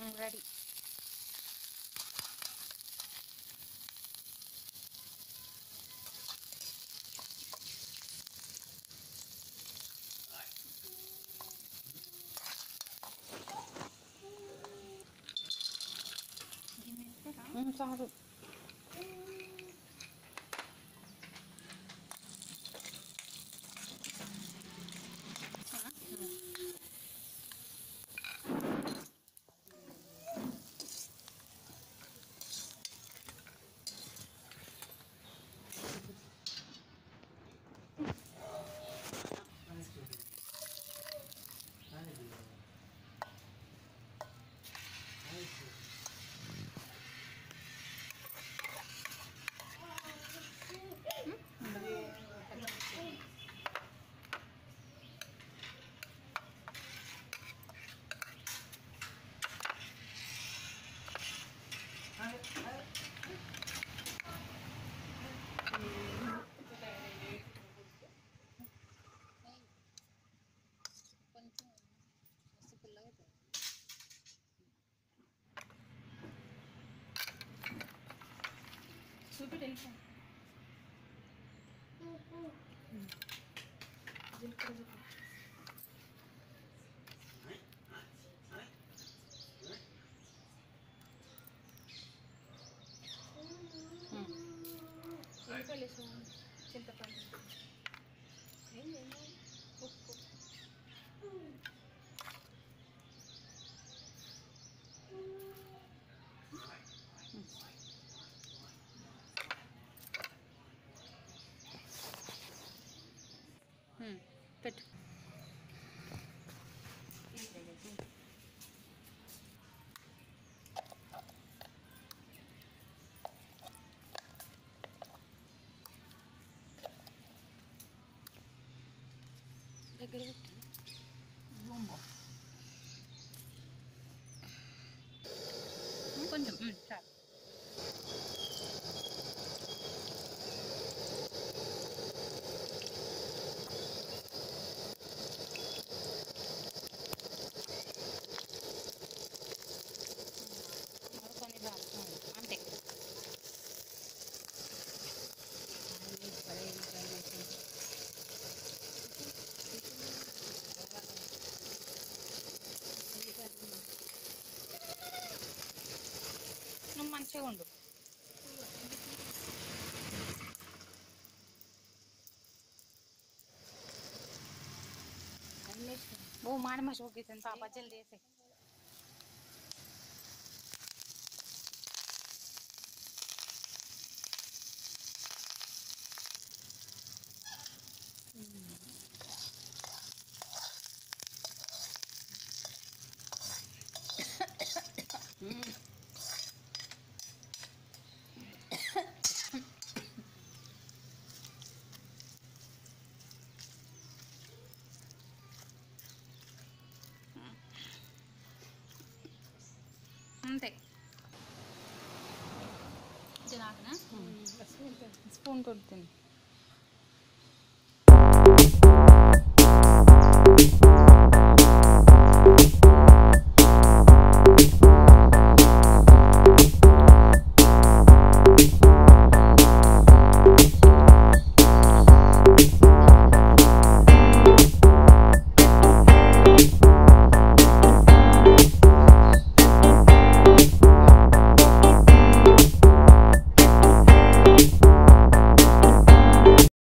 I'm ready. I'm sorry. Super tension. The great Zumba. I'm going to eat that. segundo. वो मार much होगी तन पापा जल्दी ऐसे జనాకన స్పూన్ తో తిని